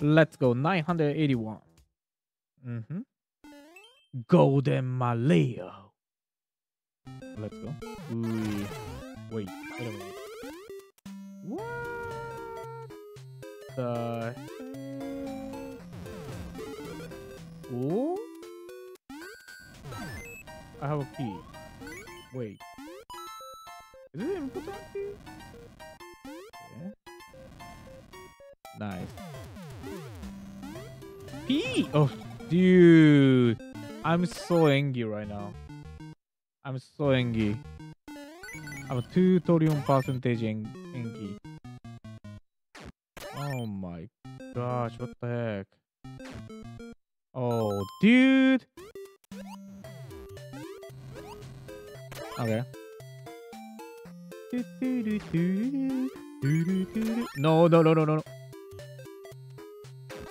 Let's go. 981. Mm-hmm. Golden Maleo. Let's go. Ooh. Wait a minute. What the? Ooh. I have a key. Wait. Is it even put that key? Yeah. Nice. Key! Oh, dude. I'm so angry right now. I'm so angry. I'm 2,000,000,000% angry. Oh my gosh, what the heck? Oh, dude. Okay. No. GG.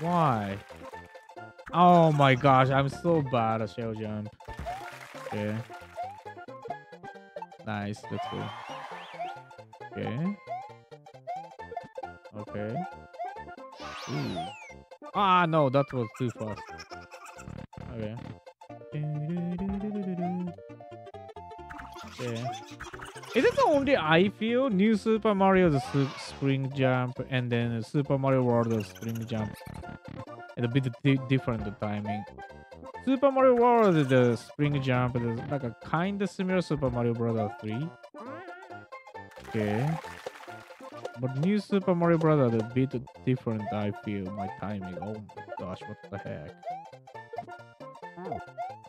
Why? Oh my gosh, I'm so bad at shell jump. Okay. Nice, let's go. Okay. Okay. Ooh. Ah no, that was too fast. Okay. Yeah. Is it the only I feel? New Super Mario the spring jump, and then Super Mario World the spring jump. It's a bit different the timing. Super Mario World the spring jump is like a kind of similar Super Mario Bros 3. Okay. But New Super Mario Bros is a bit different I feel, my timing. Oh my gosh, what the heck.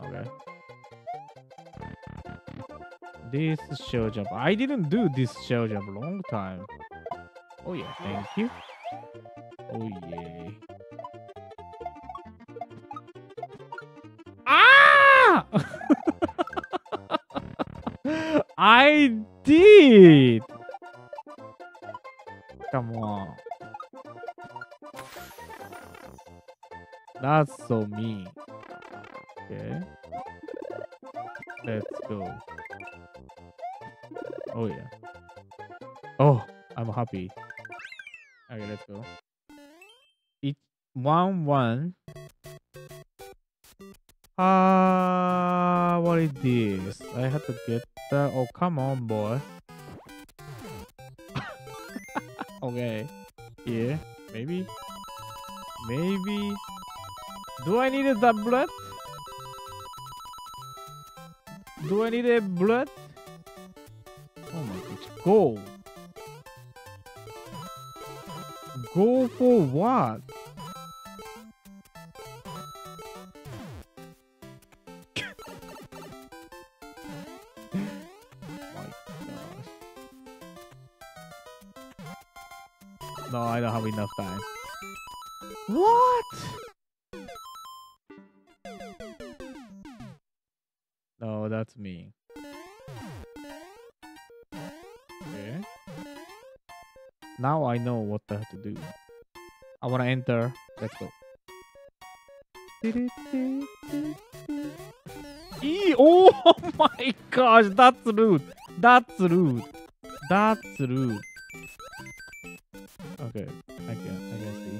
Okay. This shell jump. I didn't do this shell jump long time. Oh yeah, thank you. Oh yeah. Ah! I did. Come on. That's so mean. Okay. Let's go. Oh yeah. Oh, I'm happy. Okay, let's go. It's 1-1. Ah, what is this? I have to get that. Oh, come on, boy. Okay. Yeah, maybe. Maybe. Do I need that blood? Do I need a blood? Oh my gosh, go! Go for what? My gosh. No, I don't have enough time. What? No, that's me. Now I know what I have to do. I wanna enter. Let's go. Eee! Oh my gosh, that's rude. That's rude. That's rude. Okay, I can see.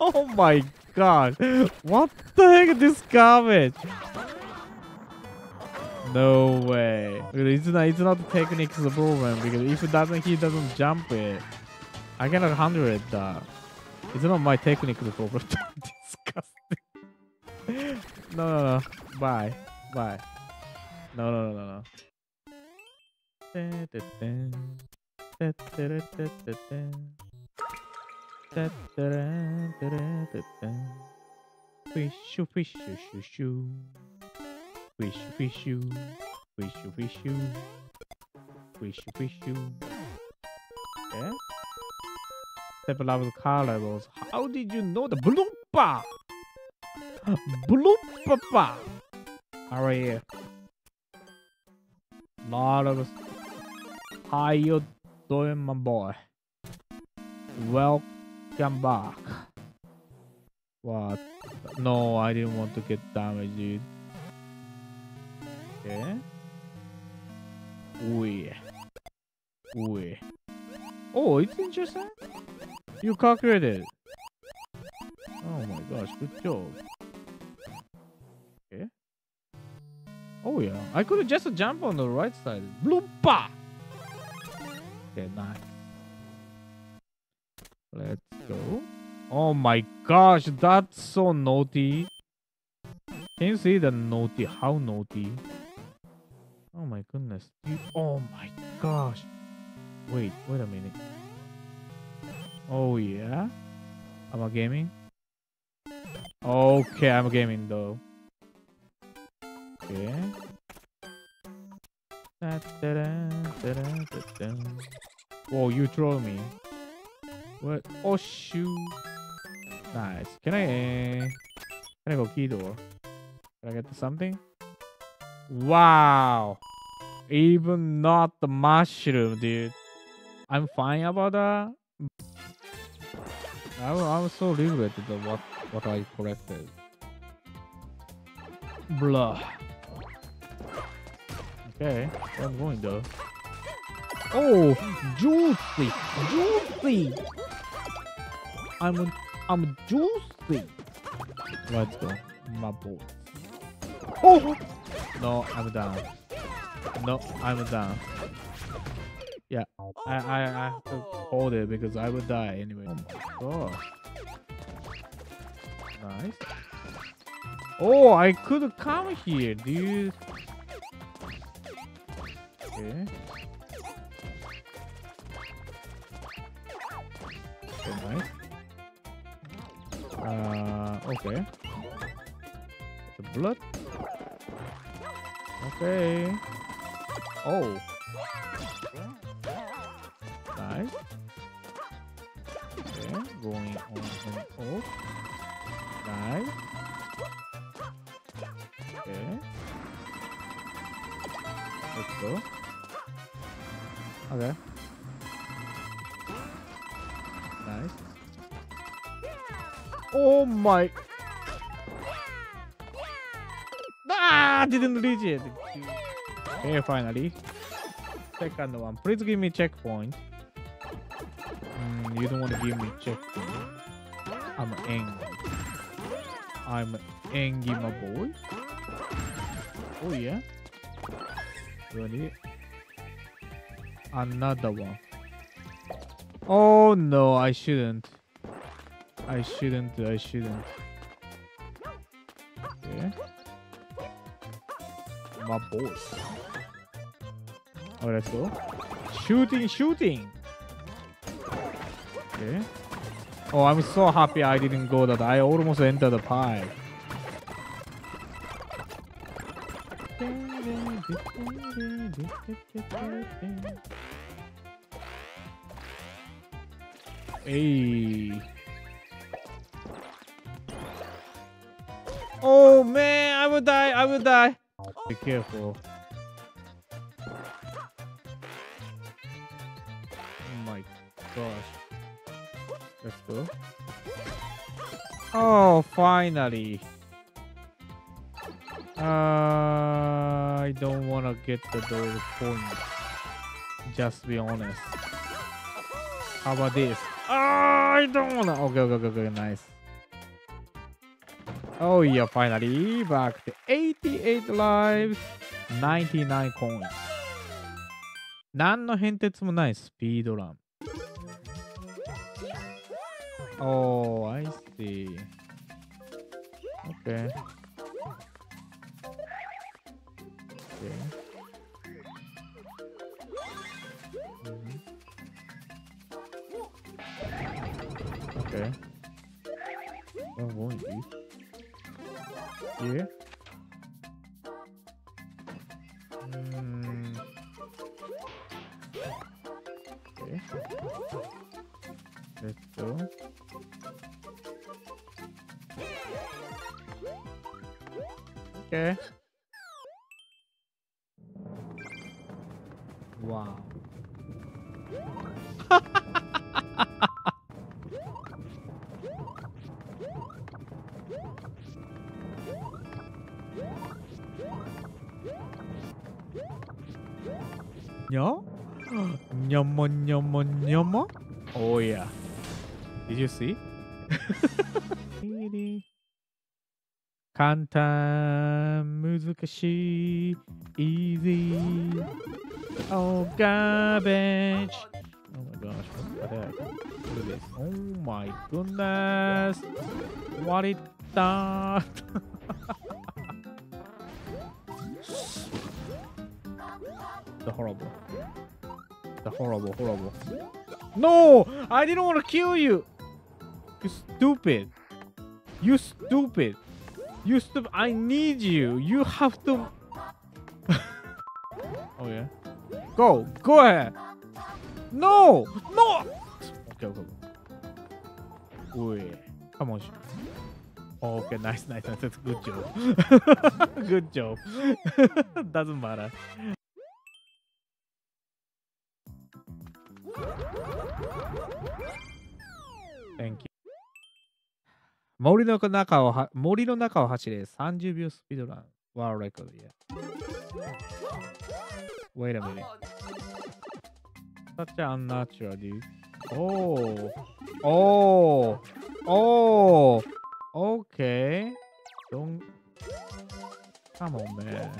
Oh my God, what the heck is this garbage? No way. It's not the techniques of the problem, because if it doesn't, he doesn't jump it. I cannot 100 that. It's not my technique the problem. Disgusting. No. Bye. Bye. No. Fish you. Yeah? Step love the car levels. How did you know the Blooper? Blooper! Alright. Lot of. How you doing, my boy? Welcome back. What? No, I didn't want to get damaged, dude. Okay. Ooh. Oh, it's interesting. You calculated. Oh my gosh, good job. Okay. Oh yeah, I could just jump on the right side. Blooper! Okay, nice. Let's go. Oh my gosh, that's so naughty. Can you see the naughty? How naughty? Oh my goodness. Dude. Oh my gosh. Wait a minute. Oh yeah? I'm a gaming? Okay, I'm a gaming though. Okay. Whoa, you troll me. What? Oh shoot. Nice. Can I go key door? Can I get to something? Wow. Even not the mushroom, dude. I'm fine about that. I was so regretted of what I corrected. Blah. Okay, I'm going though. Oh, juicy. I'm juicy. Let's go, my boy. Oh no, I'm down. No, I'm down. Yeah, I have to hold it because I would die anyway. Oh my gosh. Nice. Oh, I could come here, dude. Okay. Okay, nice. Okay. The blood. Okay. Oh. Nice. Okay, going on and off. Nice. Okay. Let's go. Okay. Nice. Oh my. Ah, didn't reach it. Okay, finally. Second one. Please give me checkpoint. You don't want to give me checkpoint. I'm angry. I'm angry, my boy. Oh yeah. Ready? Another one. Oh no, I shouldn't. Okay. My boy. Oh, let's go. Shooting. Okay. Oh, I'm so happy I didn't go that. I almost entered the pie. Hey. Oh man, I will die. Be careful. Gosh. Let's go. Oh, finally. I don't want to get the door point. Just be honest. How about this? I don't want to. Okay, nice. Oh, yeah, finally. Back to 88 lives. 99 coins。何の変哲もないスピードラン。Oh, I see. Okay. Okay. Okay. I'm going to. Yeah. Okay. Let's go. Okay. Wow. Nyo? Nyomo, nyomo, nyomo? Oh yeah. Did you see? 簡単、難しい、easy, oh garbage. Oh my gosh, what the heck? What is this? Oh my goodness, what is that? The horrible, horrible. No, I didn't want to kill you. You stupid. You stupid. You stupid! I need you. You have to. Oh yeah. Go. Go ahead. No. No. Okay. Okay. Wait. Come on. Oh, okay. Nice. Nice. Nice. That's good job. Good job. Doesn't matter. Thank you. 森の中を走れ30秒スピードラン。Wow, record, yeah. Wait a minute. Such an unnatural, dude. Oh. Oh. Oh. Okay. Don't. Come on, man.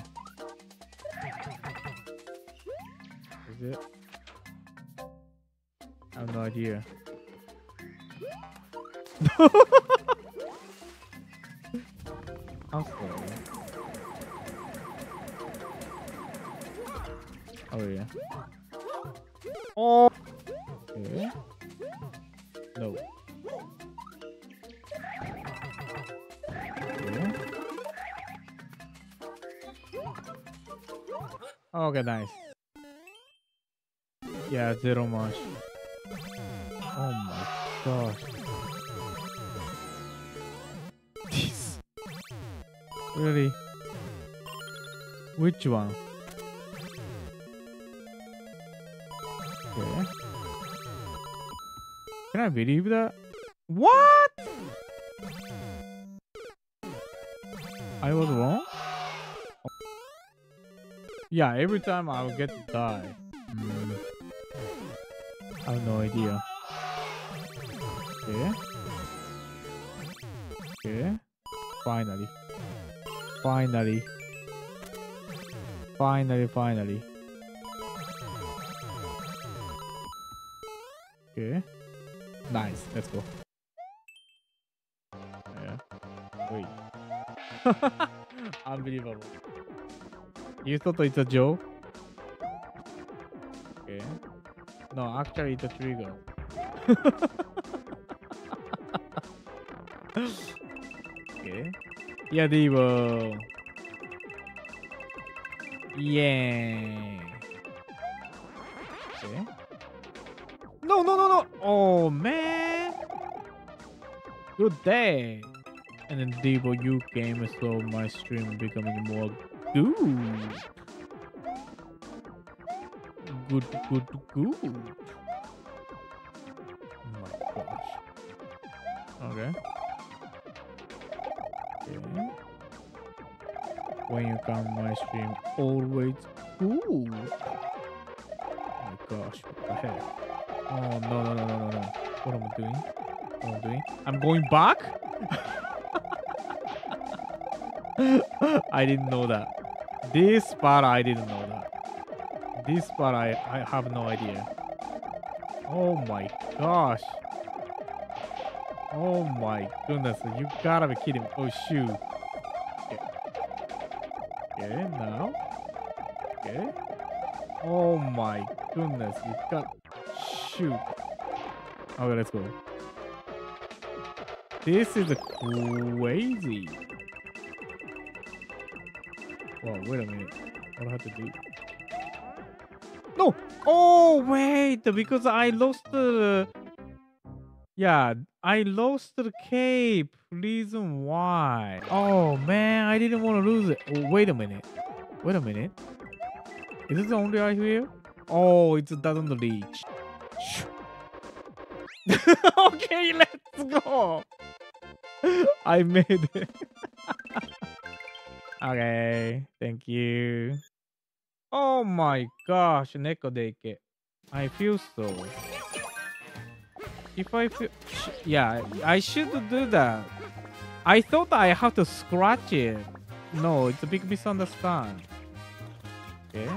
Is it? I have no idea. Okay. Oh yeah. Oh. Okay. No. Okay. Okay, nice. Yeah, zero much. Oh my gosh. Really? Which one? Okay. Can I believe that? What? I was wrong? Yeah, every time I'll get to die. I have no idea. Okay. Okay. Finally. Finally. Okay. Nice. Let's go. Yeah. Wait. Unbelievable. You thought it's a joke? Okay. No, actually it's a trigger. Okay. Yeah, they will. Yeah. Okay. No, no, no, no. Oh, man. Good day. And then Devo, you came and saw my stream becoming more good. Oh my gosh. Okay. Okay. When you come my stream, always cool. Oh my gosh, what the heck? Oh no. What am I doing? I'm going back? I didn't know that. This part I didn't know that. This part I have no idea. Oh my gosh. Oh my goodness, you gotta be kidding me. Oh shoot. Get it now? Get it? Oh my goodness, you got... Shoot. Okay, let's go. This is crazy. Whoa, wait a minute. What do I have to do? No! Oh, wait! Because I lost the... Yeah, I lost the cape. Reason why. Oh, man, I didn't want to lose it. Oh, wait a minute. Wait a minute. Is this the only eye here? Oh, it doesn't reach. Okay, let's go. I made it. Okay, thank you. Oh my gosh, Neko-deke. I feel so. If I feel... Yeah, I should do that. I thought I have to scratch it. No, it's a big misunderstanding. Okay.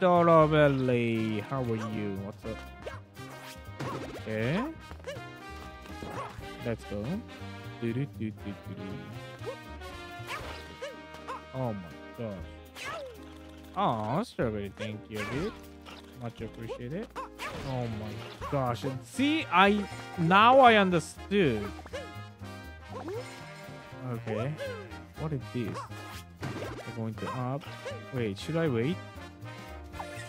Dorobelly, how are you? What's up? Okay. Let's go. Oh my gosh. Oh, strawberry, thank you, dude. Much appreciated. Oh my gosh. And see, now I understood. Okay. What is this? I'm going to up. Wait, should I wait?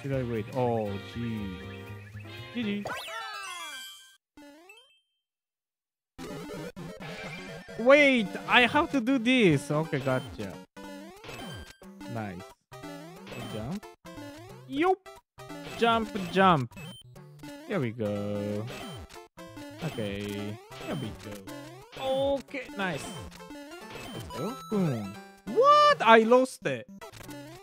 Should I wait? Oh, gee. GG. Wait, I have to do this. Okay, gotcha. Nice. Jump. Yup. Jump, jump. There we go. Okay. There we go. Okay, nice. Let's go. Boom. What? I lost it.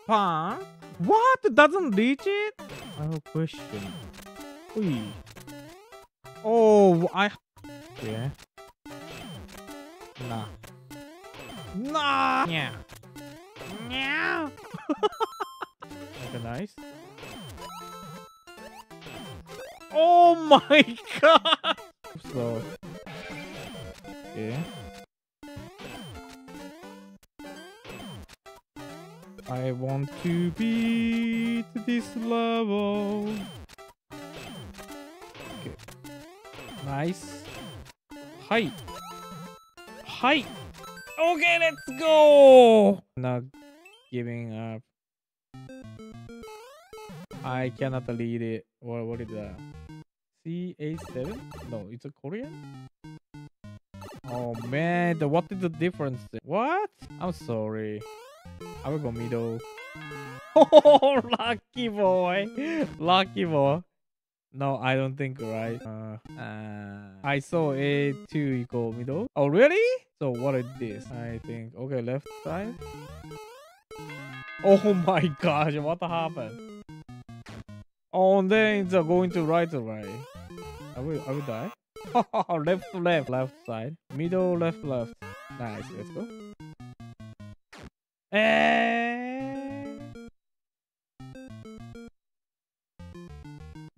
Pan. What? Doesn't reach it? I have a question. Oi. Oh, I... Yeah. Nah. Nah! Yeah. Yeah. Okay, nice. Oh my god! So... Yeah. I want to beat this level. Okay. Nice. Hi. Hi. Okay, let's go. Not giving up. I cannot read it. What is that? CA7? No, it's a Korean? Oh man, what is the difference? What? I'm sorry. I will go middle. Oh, lucky boy. Lucky boy. No, I don't think right. I saw A2 equal middle. Oh, really? So what is this? I think. Okay, left side. Oh my gosh, what happened? Oh, and then it's going to right to right. I will die. Left to left. Left side. Middle, left, left. Nice, let's go.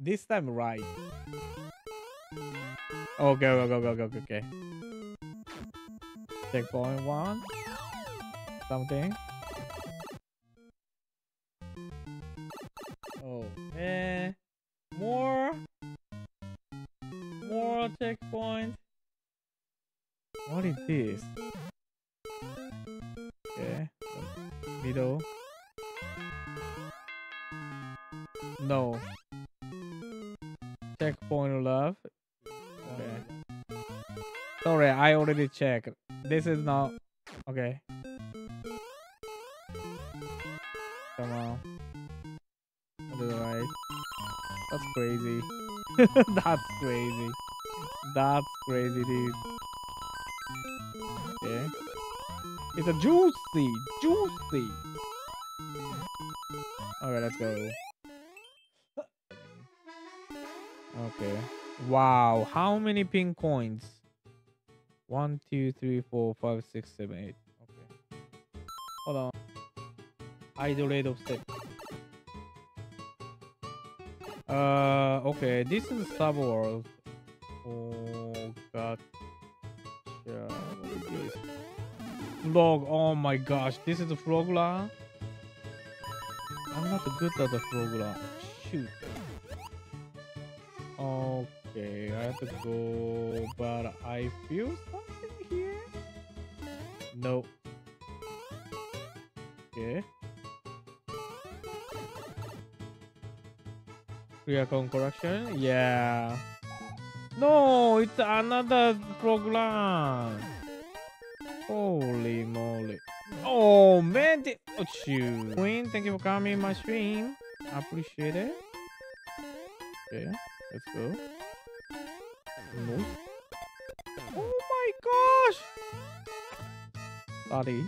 This time right. Okay, go. Checkpoint one. Something. Oh, more checkpoint. What is this? Okay. Middle. No. Checkpoint left. Okay. Sorry, I already checked. This is not... Okay. Come on. Right. That's crazy. That's crazy. That's crazy, dude. Okay. It's a juicy, juicy. All right, let's go. Okay. Wow, how many pink coins? 1, 2, 3, 4, 5, 6, 7, 8. Okay. Hold on. Idle rate of step. Okay, this is Subworld. Oh, gotcha. What is this? Frog, oh my gosh, this is a Frogula? I'm not good at the Frogula. Shoot. Okay, I have to go, but I feel something here? No. Okay. Clear account correction? Yeah. No, it's another program. Holy moly. Oh man, oh shoot. Queen, thank you for coming my stream. I appreciate it. Okay, let's go. No. Oh my gosh. Sorry.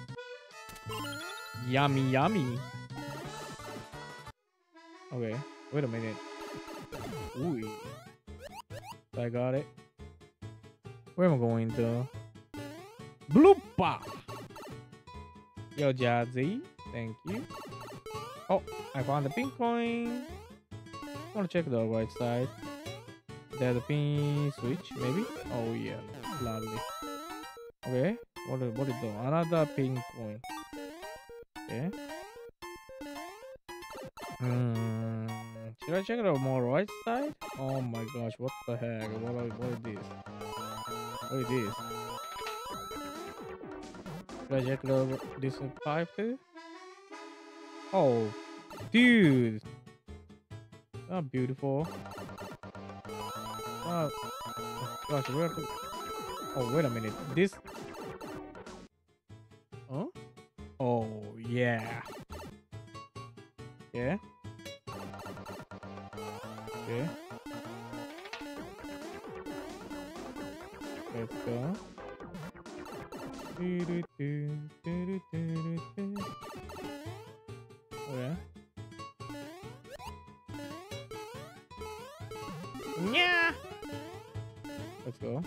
Yummy, yummy. Okay, wait a minute. Ooh. I got it. Where am I going to? Blooper! Yo, Jazzy. Thank you. Oh, I found the pink coin. I want to check the right side. There's a pink switch, maybe? Oh, yeah. Lovely. Okay. What is the another pink coin? Okay. Should I check it out more right side? Oh my gosh, what the heck? What is this? What is this? Should I check it out this pipe too? Oh, dude! Not beautiful. Oh gosh, where? Oh, wait a minute. This. Huh? Oh, yeah. Yeah. Okay. Let's go. Okay. Yeah. Let's go.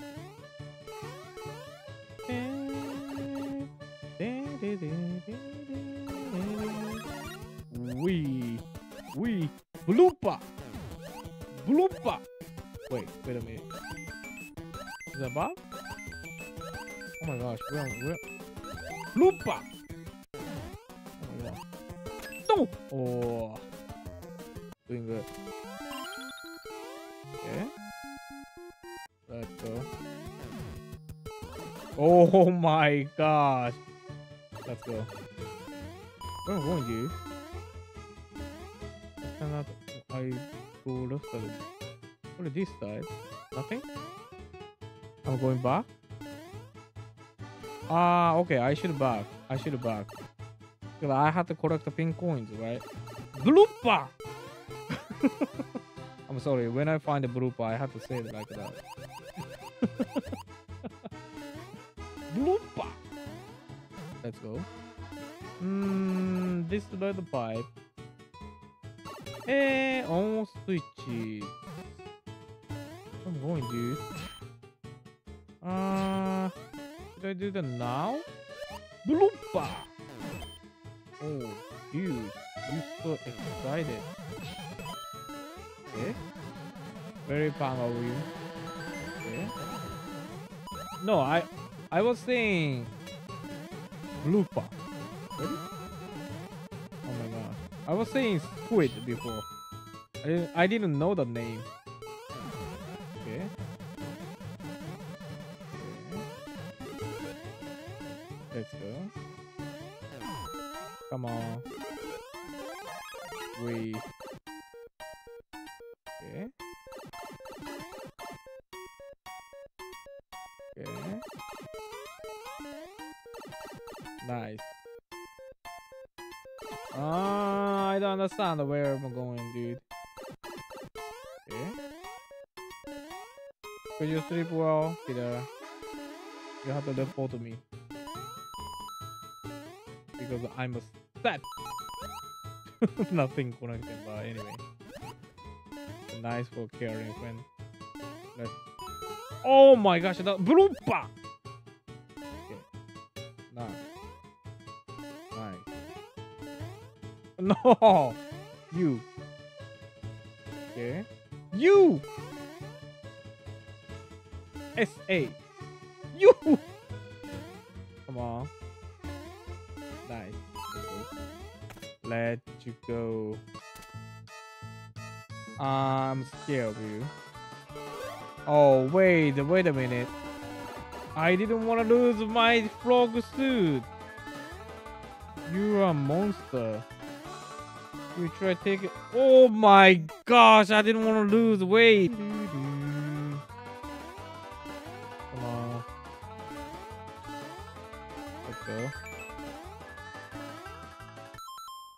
We Blooper. Blooper! Wait a minute. Is that bug? Oh my gosh, where? Blooper! Oh my gosh. No! Oh. Doing good. Okay. Let's go. Oh my gosh. Let's go. Where am I going, dude? I go left side. What is this side? Nothing? I'm going back? Ah, okay, I should back. I should back. Because I have to collect the pink coins, right? Blooper! I'm sorry, when I find a blooper, I have to say it like that. Blooper! Let's go. This is the pipe. Hey, on switches. I'm going, dude. Should I do that now? Blooper! Oh, dude, you're so excited. Okay. Very proud of you. Okay. No, I was saying Blooper. Ready? I was saying squid before. I didn't know the name. Okay. Let's go. Come on. We. Okay. Okay. Nice. I don't understand where I'm going, dude. Okay. Could you sleep well, Peter? You have to report to me. because I'm a fat. Nothing connected, but anyway. Nice for carrying friend. Let's... Oh my gosh, that Blooper! Okay. Nice. Nice. No! You. Okay. You! S-A. You! Come on. Nice. Let you go. I'm scared of you. Oh, wait a minute. I didn't want to lose my frog suit. You're a monster. You try to take it. Oh my gosh, I didn't want to lose weight. Come on. Let's go.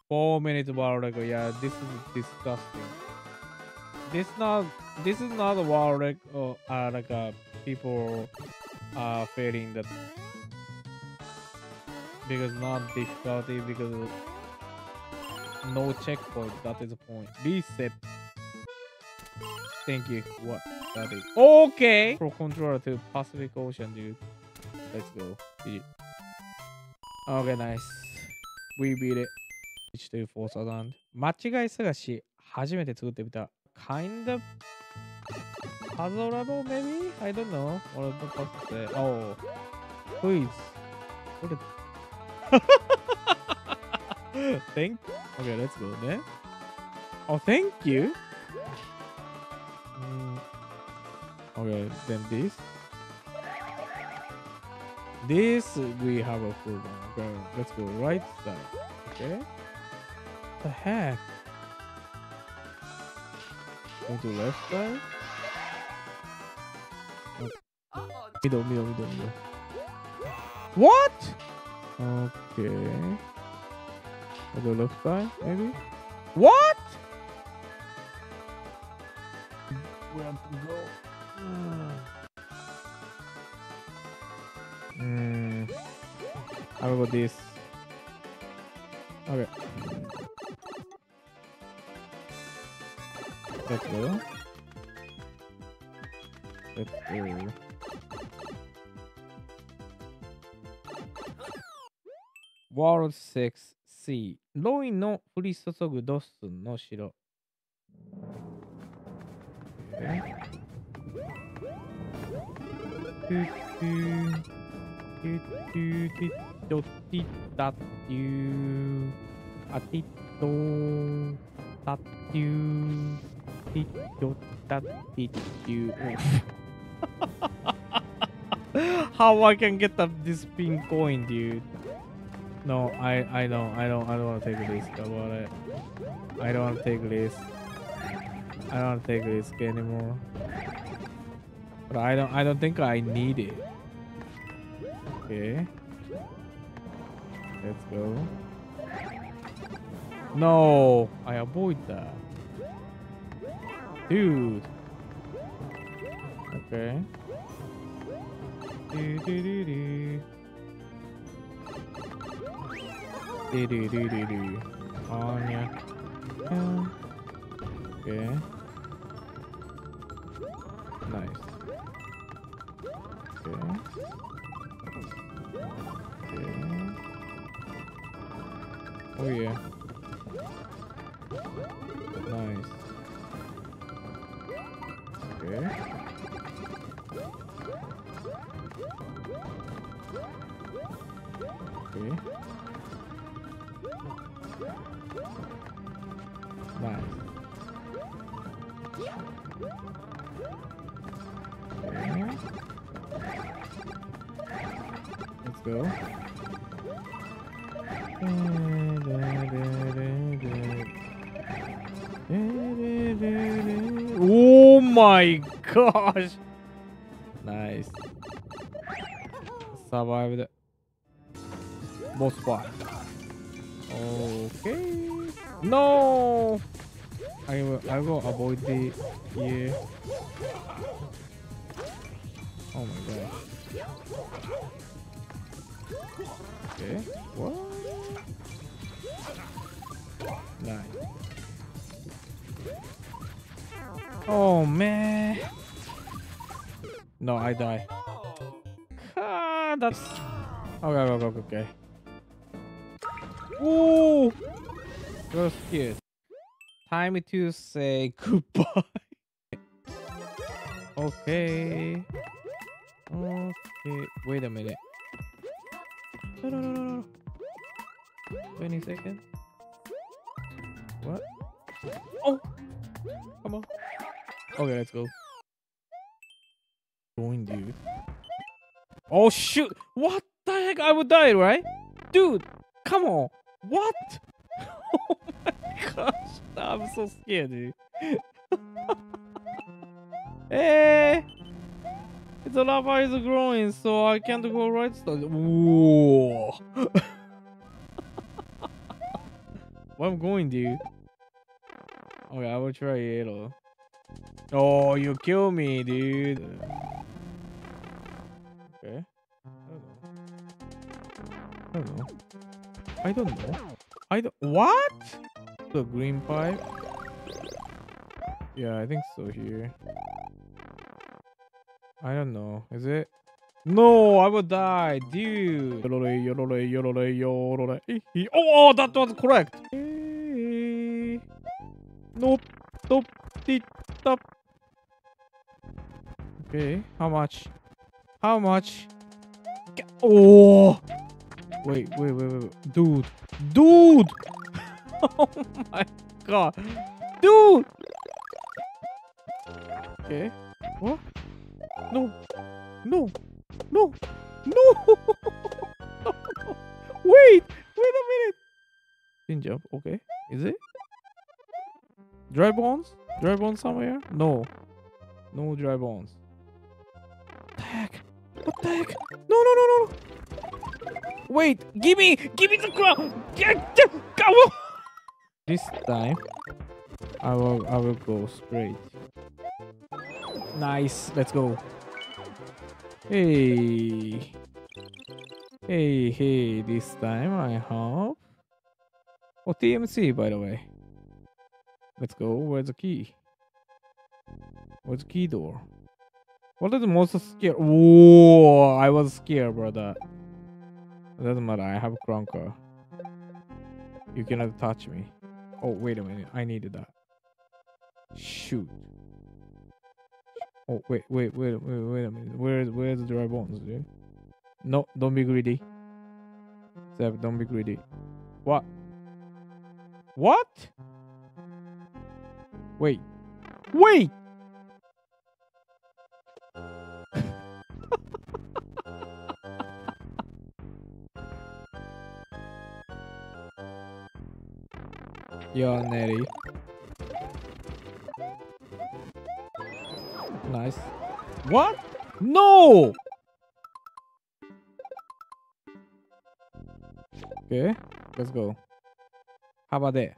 4 minutes while ago. Yeah, this is disgusting. This is not a wild record or like people are failing that because not difficulty, because no checkpoint. That is the point. Reset. Thank you. What? That is okay. Pro controller to Pacific Ocean, dude. Let's go. Yeah. Okay, nice. We beat it. 124,000. 間違い探し初めて作ってみた。 Kind of puzzle level, maybe? I don't know. What the fuck is that? Oh, please. What the? Thank you. Okay, let's go then. Oh, thank you. Okay, then this. This we have a full one. Okay, let's go right side. Okay. What the heck? Go to left side. Oh. Middle. What? Okay. Go to left side, maybe. What? We have to go. I will go this. Okay. Let's go. Let's go. World 6C. ロイの降り注ぐドッスンの城。How I can get up this pink coin, dude? No, I don't want to take risk about it. I don't want to take risk. I don't want to take risk anymore. But I don't think I need it. Okay. Let's go. No, I avoid that. Dude. Okay. Do. Oh yeah. Okay. Nice. Okay. Okay. Oh yeah. Nice. Okay. Okay. Nice. Okay. Let's go. Oh my gosh! Nice. Survived. Boss fight. Okay. No. I will avoid the yeah. Oh my god. Okay. What? Nice. Oh man. No, I die. Ah, that's okay. Okay. Ooh, that was cute. Time to say goodbye. Okay. Okay. Wait a minute. No. 20 seconds. What? Oh, come on. Okay, let's go. Going, dude. Oh shoot! What the heck? I would die, right? Dude, come on. What? Oh my gosh! I'm so scared, dude. Hey, the lava is growing, so I can't go right. Whoa! Where I'm going, dude? Okay, I will try yellow. Oh, you kill me, dude. Okay. I don't know. What? The green pipe? Yeah, I think so here. I don't know. Is it? No, I will die, dude. Oh, that was correct. Nope. Nope. Stop. Okay, how much? How much? Oh! Wait. Dude! Oh my god. Dude! Okay. What? No! Wait a minute. Didn't jump. Okay. Is it? Dry bones? Dry bones somewhere? No. No dry bones. What the heck? What the heck? No. Wait, give me the crown. This time I will go straight. Nice, let's go. Hey, this time I hope. Oh, TMC by the way. Let's go. Where's the key? Where's the key door? What is the most scared? Whoa, I was scared, brother. It doesn't matter. I have a crunker. You cannot touch me. Oh, wait a minute. I needed that. Shoot. Oh, wait a minute. Where's the dry bones, dude? No, don't be greedy. Seb, don't be greedy. What? What? Wait! Yo, Nettie. Nice. What? No! Okay, let's go. How about that?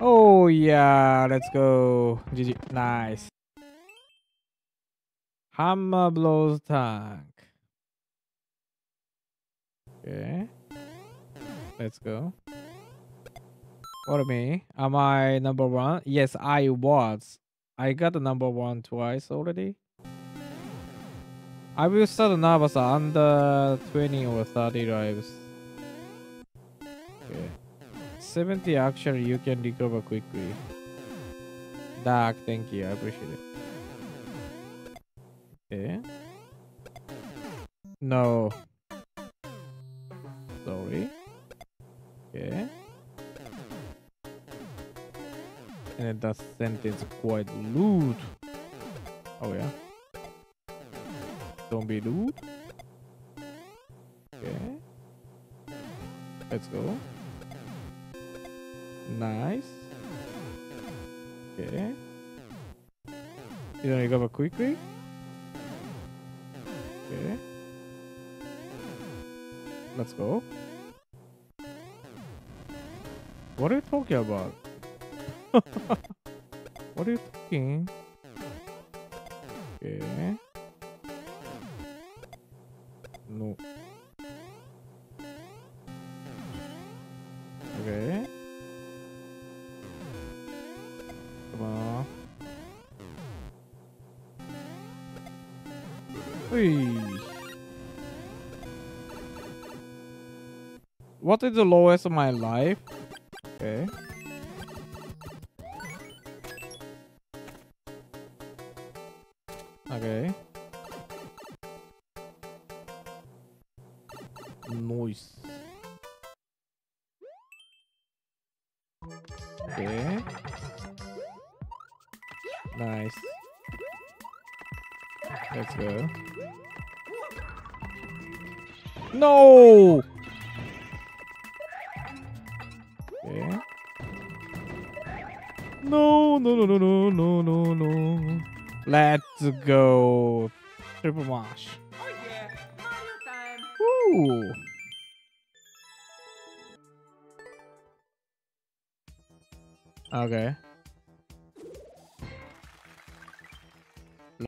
Oh yeah, let's go. GG. Nice. Hammer blows tank. Okay. Let's go. What about me? Am I #1? Yes, I was. I got the #1 twice already. I will start nervous under 20 or 30 lives. Okay. 70 actually you can recover quickly. Dark, thank you, I appreciate it. Okay. No. Sorry. Okay. And that sentence quite rude. Oh yeah. Don't be rude. Okay. Let's go. Nice. Okay. You don't recover quickly. Okay. Let's go. What are you talking about? What are you talking? Okay. No. Come on. What is the lowest of my life? Okay. Okay. Noise. Okay. Nice. Let's go. No! Okay. No. Let's go. Triple mash. Oh yeah, Mario time. Woo! Okay.